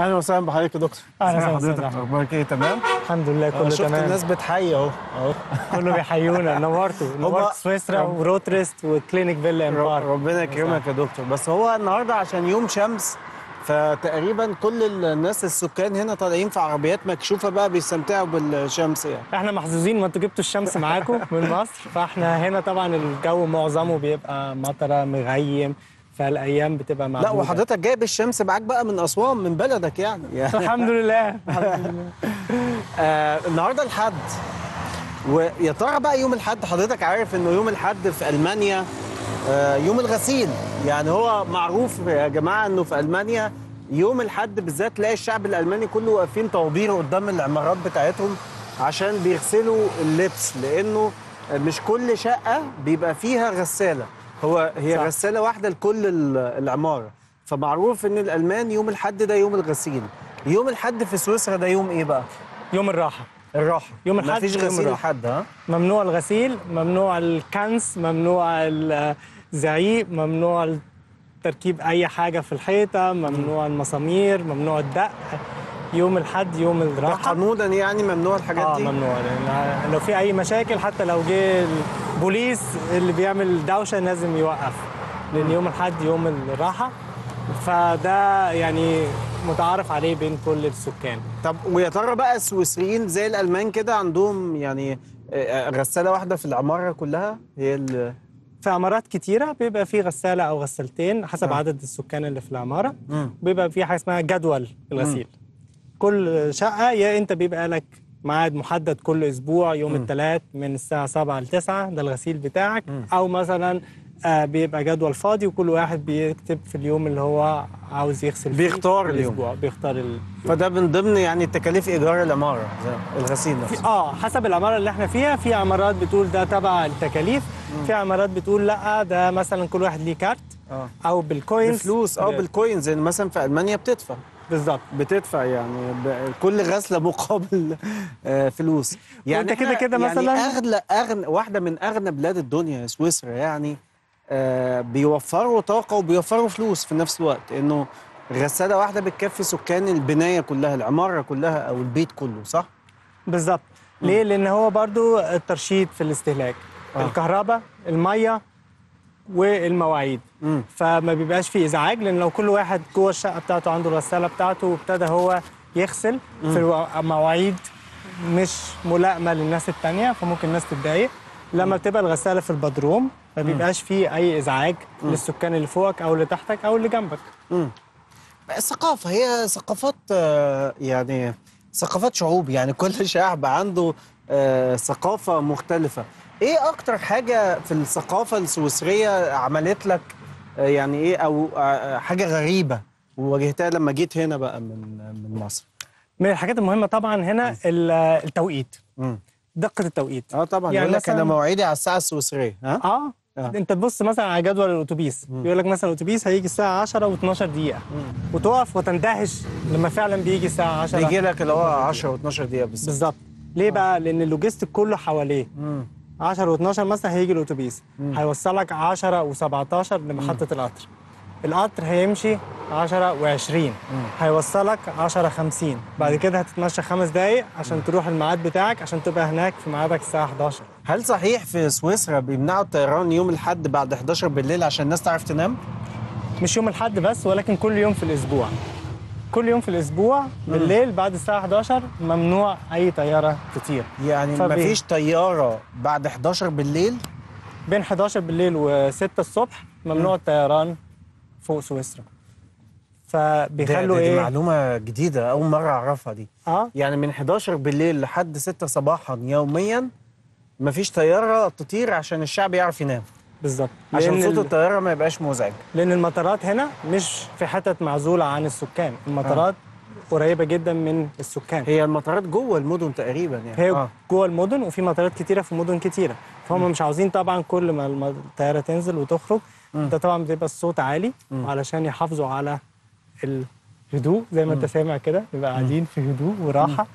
اهلا وسهلا بحضرتك يا دكتور. اهلا وسهلا. اخبارك ايه؟ تمام الحمد لله كله تمام. شفت الناس بتحيي اهو كله بيحيونا. نورتوا سويسرا وروتريست وكلينيك فيلا امبار. ربنا يكرمك يا دكتور. بس هو النهارده عشان يوم شمس فتقريبا كل الناس السكان هنا طالعين في عربيات مكشوفه بقى بيستمتعوا بالشمس. يعني احنا محظوظين ما انتوا جبتوا الشمس معاكم من مصر، فاحنا هنا طبعا الجو معظمه بيبقى مطره مغيم، فالايام بتبقى معقوله. لا وحضرتك جايب الشمس معاك بقى من اسوان من بلدك يعني. الحمد لله الحمد لله. النهارده الاحد، ويا ترى بقى يوم الاحد حضرتك عارف انه يوم الاحد في المانيا يوم الغسيل، يعني هو معروف يا جماعه انه في المانيا يوم الاحد بالذات تلاقي الشعب الالماني كله واقفين طوابير قدام العمارات بتاعتهم عشان بيغسلوا اللبس، لانه مش كل شقه بيبقى فيها غساله، هي غساله واحده لكل العماره، فمعروف ان الالمان يوم الاحد ده يوم الغسيل. يوم الاحد في سويسرا ده يوم ايه بقى؟ يوم الراحه. يوم الاحد مفيش غسيل لحد. ها؟ ممنوع الغسيل، ممنوع الكنس، ممنوع الزعيق، ممنوع تركيب اي حاجه في الحيطه، ممنوع المسامير، ممنوع الدق. يوم الاحد يوم الراحه. قانونا يعني ممنوع الحاجات دي؟ ممنوع، لان لو في اي مشاكل حتى لو جه البوليس اللي بيعمل دوشه لازم يوقف، لان يوم الاحد يوم الراحه، فده يعني متعارف عليه بين كل السكان. طب ويا ترى بقى السويسريين زي الالمان كده عندهم يعني غساله واحده في العماره كلها؟ هي في عمارات كتيره بيبقى في غساله او غسالتين حسب عدد السكان اللي في العماره. بيبقى في حاجه اسمها جدول الغسيل. كل شقه يا انت بيبقى لك ميعاد محدد كل اسبوع يوم الثلاث من الساعه 7 ل 9 ده الغسيل بتاعك، او مثلا بيبقى جدول فاضي وكل واحد بيكتب في اليوم اللي هو عاوز يغسل فيه، بيختار اليوم فده من ضمن يعني تكاليف ايجار العماره الغسيل نفسه. حسب العماره اللي احنا فيها، في عمارات بتقول ده تبع التكاليف، في عمارات بتقول لا ده مثلا كل واحد ليه كارت او بالكوينز فلوس او بالكوينز، يعني مثلا في المانيا بتدفع بالظبط، بتدفع يعني كل غسله مقابل فلوس. يعني انت كده كده مثلا يعني اغنى واحده من اغنى بلاد الدنيا سويسرا، يعني بيوفروا طاقه وبيوفروا فلوس في نفس الوقت، انه غساله واحده بتكفي سكان البنايه كلها، العماره كلها او البيت كله، صح؟ بالظبط. ليه؟ لان هو برضو الترشيد في الاستهلاك، الكهرباء، الميه والمواعيد، فما بيبقاش فيه ازعاج، لان لو كل واحد جوه الشقه بتاعته عنده الغساله بتاعته وابتدى هو يغسل في مواعيد مش ملائمه للناس الثانيه، فممكن الناس تتضايق. لما بتبقى الغساله في البدروم ما بيبقاش فيه اي ازعاج للسكان اللي فوقك او اللي تحتك او اللي جنبك. الثقافه هي ثقافات، يعني ثقافات شعوب، يعني كل شعب عنده ثقافه مختلفه. ايه اكتر حاجه في الثقافه السويسريه عملت لك يعني ايه، او حاجه غريبه وواجهتها لما جيت هنا بقى من مصر؟ من الحاجات المهمه طبعا هنا التوقيت، دقه التوقيت. طبعا يعني يقول لك انا مواعيدي على الساعه السويسريه. انت تبص مثلا على جدول الاتوبيس، بيقول لك مثلا الاتوبيس هيجي الساعه 10 و12 دقيقه، وتقف وتندهش لما فعلا بيجي الساعه 10، بيجي لك اللي هو 10 و12 دقيقه بالظبط. ليه بقى؟ لان اللوجيستيك كله حواليه. 10 و12 مثلا هيجي الاتوبيس هيوصلك 10 و17 لمحطه القطر، القطر هيمشي 10 و20، هيوصلك 10:50، بعد كده هتتمشى 5 دقايق عشان تروح الميعاد بتاعك، عشان تبقى هناك في ميعادك الساعه 11. هل صحيح في سويسرا بيمنعوا الطيران يوم الاحد بعد 11 بالليل عشان الناس تعرف تنام؟ مش يوم الاحد بس، ولكن كل يوم في الاسبوع. كل يوم في الاسبوع بالليل بعد الساعه 11 ممنوع اي طياره تطير. يعني مفيش طياره بعد 11 بالليل؟ بين 11 بالليل و6 الصبح ممنوع الطيران فوق سويسرا. فبيخلوا ايه؟ دي معلومه جديده اول مره اعرفها دي. يعني من 11 بالليل لحد 6 صباحا يوميا مفيش طياره تطير عشان الشعب يعرف ينام. بالظبط، عشان صوت الطياره ما يبقاش مزعج، لان المطارات هنا مش في حتت معزوله عن السكان، المطارات قريبه جدا من السكان. هي المطارات جوه المدن تقريبا يعني. هي جوه المدن، وفي مطارات كتيره في مدن كتيره، فهم مش عاوزين طبعا كل ما الطياره تنزل وتخرج ده طبعا بيبقى الصوت عالي، علشان يحافظوا على الهدوء زي ما انت سامع كده، يبقى قاعدين في هدوء وراحه.